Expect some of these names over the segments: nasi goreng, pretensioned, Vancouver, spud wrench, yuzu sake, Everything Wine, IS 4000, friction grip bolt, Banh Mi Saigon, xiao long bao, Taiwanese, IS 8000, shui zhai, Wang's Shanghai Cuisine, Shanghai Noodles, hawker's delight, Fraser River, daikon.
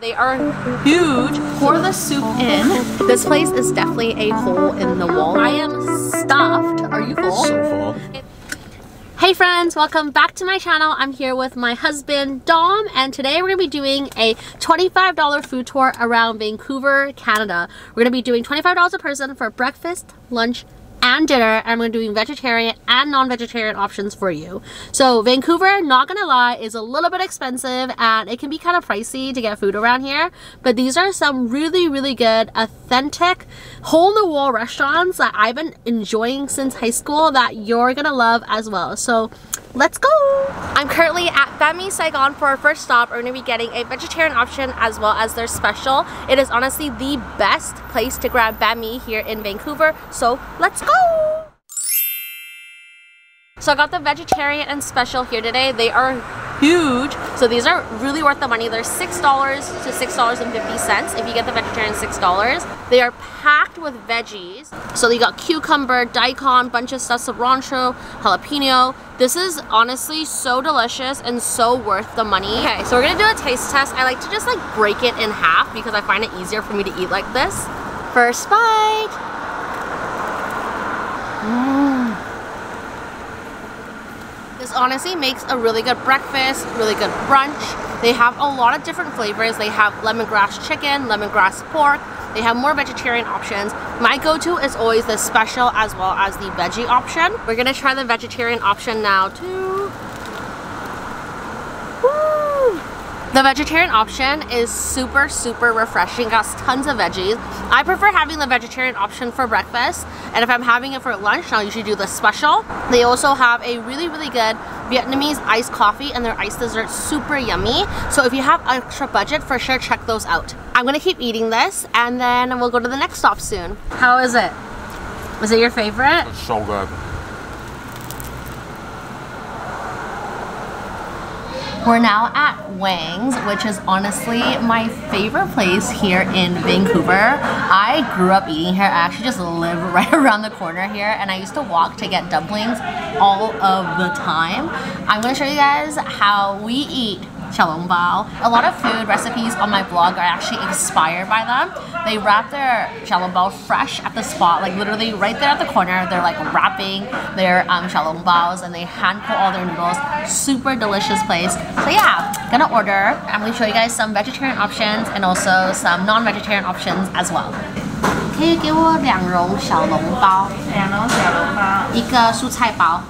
They are huge. Pour the soup in. This place is definitely a hole in the wall. I am stuffed. Are you full? So full. Hey friends, welcome back to my channel. I'm here with my husband Dom, and today we're gonna be doing a $25 food tour around Vancouver, Canada. We're gonna be doing $25 a person for breakfast, lunch, and dinner, and we're doing vegetarian and non-vegetarian options for you. So Vancouver, not gonna lie, is a little bit expensive and it can be kind of pricey to get food around here, but these are some really, really good, authentic, hole-in-the-wall restaurants that I've been enjoying since high school that you're gonna love as well. So let's go! I'm currently at Banh Mi Saigon for our first stop. We're gonna be getting a vegetarian option as well as their special. It is honestly the best place to grab Banh Mi here in Vancouver, so let's go! So I got the vegetarian and special here today. They are huge, so these are really worth the money. They're $6 to $6.50 if you get the vegetarian. $6. They are packed with veggies, so you got cucumber, daikon, bunch of stuff, cilantro, jalapeno. This is honestly so delicious and so worth the money. Okay, so we're gonna do a taste test. I like to just like break it in half because I find it easier for me to eat like this. First bite. This honestly makes a really good breakfast, really good brunch. They have a lot of different flavors. They have lemongrass chicken, lemongrass pork. They have more vegetarian options. My go-to is always the special as well as the veggie option. We're gonna try the vegetarian option now too. The vegetarian option is super, super refreshing. Got tons of veggies. I prefer having the vegetarian option for breakfast, and if I'm having it for lunch, I'll usually do the special. They also have a really, really good Vietnamese iced coffee, and their iced dessert super yummy. So if you have extra budget, for sure check those out. I'm gonna keep eating this, and then we'll go to the next stop soon. How is it? Was it your favorite? It's so good. We're now at Wang's, which is honestly my favorite place here in Vancouver. I grew up eating here. I actually just live right around the corner here, and I used to walk to get dumplings all of the time. I'm gonna show you guys how we eat xiao long bao. A lot of food recipes on my blog are actually inspired by them. They wrap their xiao long bao fresh at the spot, like literally right there at the corner. They're like wrapping their xiao long baos, and they hand cook all their noodles. Super delicious place. So yeah, gonna order. I'm gonna show you guys some vegetarian options and also some non-vegetarian options as well. 可以给我两笼小笼包，两笼小笼包，一个蔬菜包。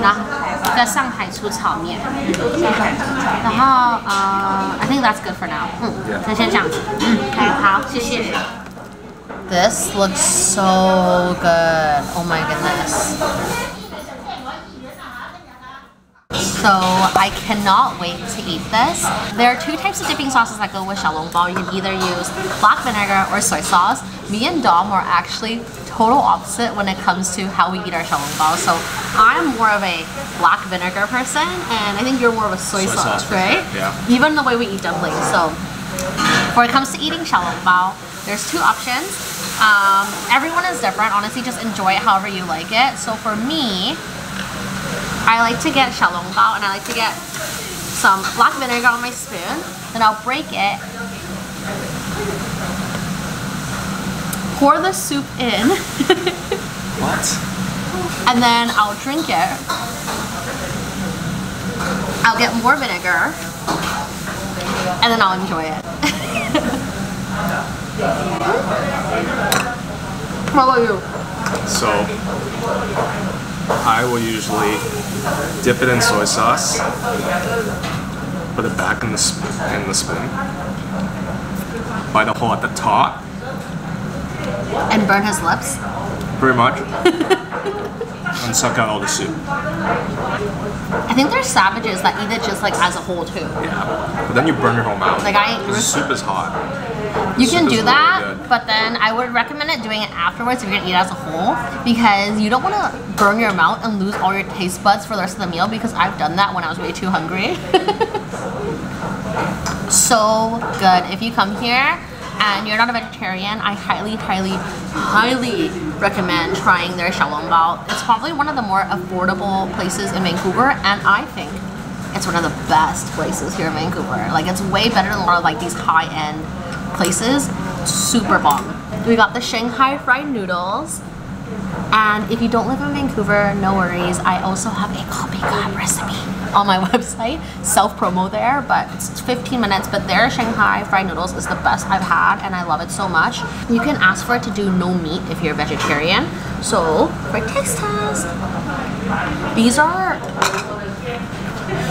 然后一个上海粗炒面，然后I think that's good for now. 那先这样子。好，谢谢。This looks so good. Oh my goodness. So I cannot wait to eat this. There are two types of dipping sauces that go with xiao long bao. You can either use black vinegar or soy sauce. Me and Dom are actually total opposite when it comes to how we eat our xiao long bao. So I'm more of a black vinegar person, and I think you're more of a soy sauce, right? Yeah. Even the way we eat dumplings. So when it comes to eating xiao long bao, there's two options. Everyone is different. Honestly, just enjoy it however you like it. So for me, I like to get xiao long bao, and I like to get some black vinegar on my spoon. Then I'll break it. Pour the soup in. What? And then I'll drink it. I'll get more vinegar. And then I'll enjoy it. How about you? So, I will usually dip it in soy sauce, put it back in the spoon, bite a hole at the top, and burn his lips? Pretty much. And suck out all the soup. I think there's savages that eat it just like as a whole too. Yeah, but then you burn your whole mouth. Like the soup is hot. You can do that, really, but then I would recommend it doing it afterwards if you're gonna eat it as a whole, because you don't want to burn your mouth and lose all your taste buds for the rest of the meal, because I've done that when I was way too hungry. So good. If you come here and you're not a vegetarian, I highly, highly, highly recommend trying their xiao long bao. It's probably one of the more affordable places in Vancouver, and I think it's one of the best places here in Vancouver. Like, it's way better than a lot of like these high-end places. Super bomb. We got the Shanghai fried noodles. And if you don't live in Vancouver, no worries. I also have a copycat recipe on my website, self-promo there, but it's 15 minutes, but their Shanghai fried noodles is the best I've had and I love it so much. You can ask for it to do no meat if you're a vegetarian. So, for taste test, these are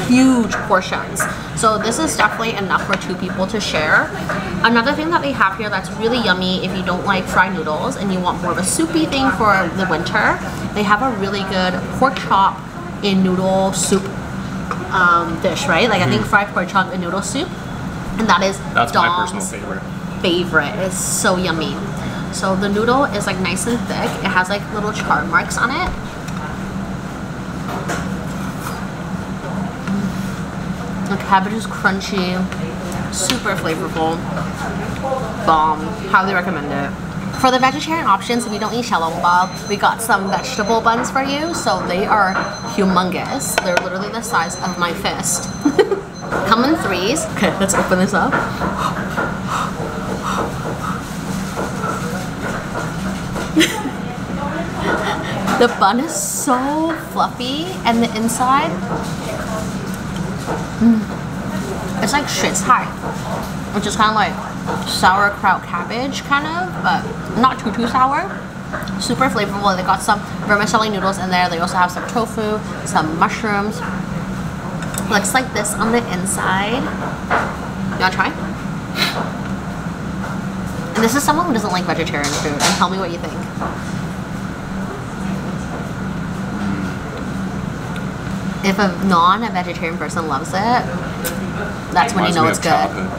huge portions. So this is definitely enough for two people to share. Another thing that they have here that's really yummy if you don't like fried noodles and you want more of a soupy thing for the winter, they have a really good pork chop in noodle soup dish, right? Like, I think fried pork chop and noodle soup, and that's Dom's my personal favorite. It's so yummy. So the noodle is like nice and thick. It has like little char marks on it. The cabbage is crunchy, super flavorful, bomb. Highly recommend it. For the vegetarian options, if you don't eat xiao long bao, we got some vegetable buns for you. So they are humongous. They're literally the size of my fist. Come in threes. Okay, let's open this up. The bun is so fluffy, and the inside, it's like shui zhai, which is kind of like sauerkraut cabbage kind of, but not too sour. Super flavorful. They got some vermicelli noodles in there. They also have some tofu, some mushrooms. Looks like this on the inside. You wanna try? And this is someone who doesn't like vegetarian food, and tell me what you think. If a non-vegetarian person loves it, that's when you know it's good.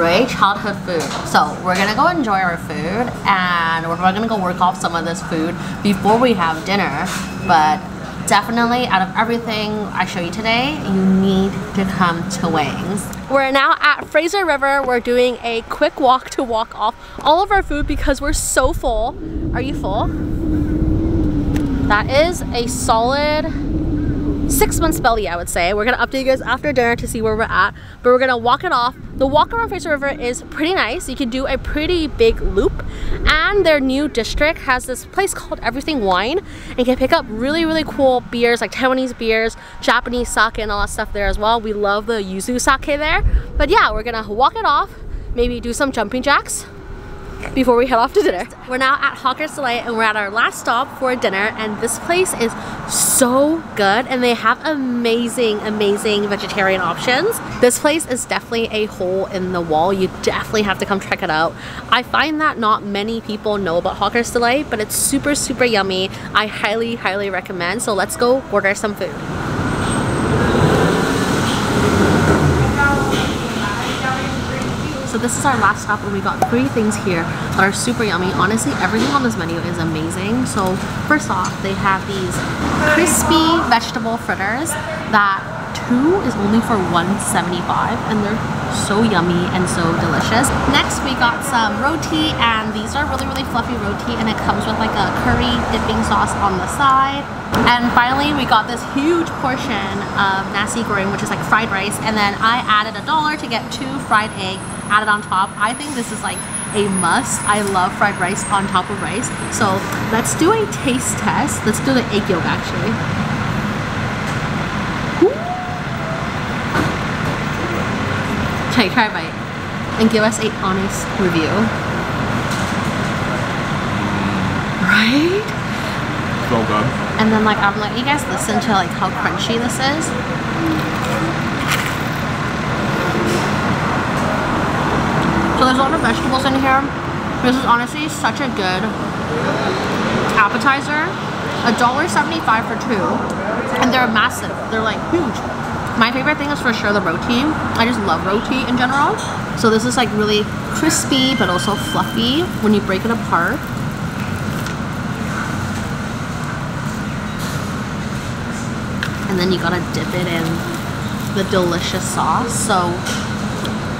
Right? Childhood food. So we're gonna go enjoy our food, and we're probably gonna go work off some of this food before we have dinner. But definitely, out of everything I show you today, you need to come to Wang's. We're now at Fraser River. We're doing a quick walk to walk off all of our food because we're so full. Are you full? That is a solid 6 months belly, I would say. We're gonna update you guys after dinner to see where we're at, but we're gonna walk it off. The walk around Fraser River is pretty nice. You can do a pretty big loop, and their new district has this place called Everything Wine, and you can pick up really, really cool beers, like Taiwanese beers, Japanese sake, and all that stuff there as well. We love the yuzu sake there. But yeah, we're gonna walk it off, maybe do some jumping jacks before we head off to dinner. We're now at Hawker's Delight, and we're at our last stop for dinner, and this place is so good, and they have amazing vegetarian options. This place is definitely a hole in the wall. You definitely have to come check it out. I find that not many people know about Hawker's Delight, but it's super yummy. I highly recommend. So let's go order some food. So this is our last stop, and we got three things here that are super yummy. Honestly, everything on this menu is amazing. So first off, they have these crispy vegetable fritters that two is only for $1.75, and they're so yummy and so delicious. Next, we got some roti, and these are really fluffy roti, and it comes with like a curry dipping sauce on the side. And finally, we got this huge portion of nasi goreng, which is like fried rice, and then I added $1 to get two fried eggs added on top. I think this is like a must. I love fried rice on top of rice. So let's do a taste test. Let's do the egg yolk actually. Okay, try a bite and give us an honest review. Right? So good. And then like I'm letting you guys listen to like how crunchy this is. So there's a lot of vegetables in here. This is honestly such a good appetizer. $1.75 for two, and they're massive. They're like huge. My favorite thing is for sure the roti. I just love roti in general. So this is like really crispy but also fluffy when you break it apart. And then you gotta dip it in the delicious sauce. So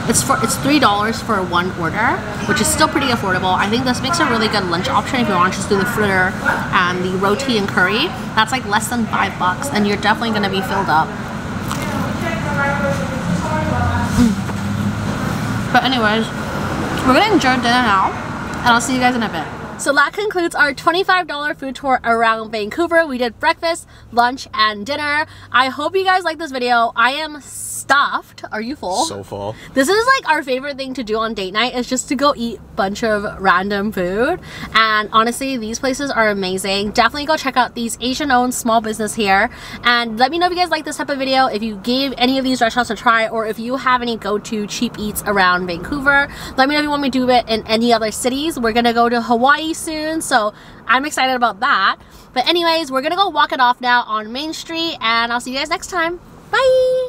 It's $3 for one order, which is still pretty affordable. I think this makes a really good lunch option if you want to just do the fritter and the roti and curry. That's like less than $5, and you're definitely going to be filled up. But anyways, we're gonna enjoy dinner now, and I'll see you guys in a bit. So that concludes our $25 food tour around Vancouver. We did breakfast, lunch, and dinner. I hope you guys like this video. I am stuffed. Are you full? So full. This is like our favorite thing to do on date night, is just to go eat a bunch of random food. And honestly, these places are amazing. Definitely go check out these Asian-owned small business here. And let me know if you guys like this type of video, if you gave any of these restaurants a try, or if you have any go-to cheap eats around Vancouver. Let me know if you want me to do it in any other cities. We're gonna go to Hawaii soon, so I'm excited about that. But anyways, we're gonna go walk it off now on Main Street, and I'll see you guys next time. Bye.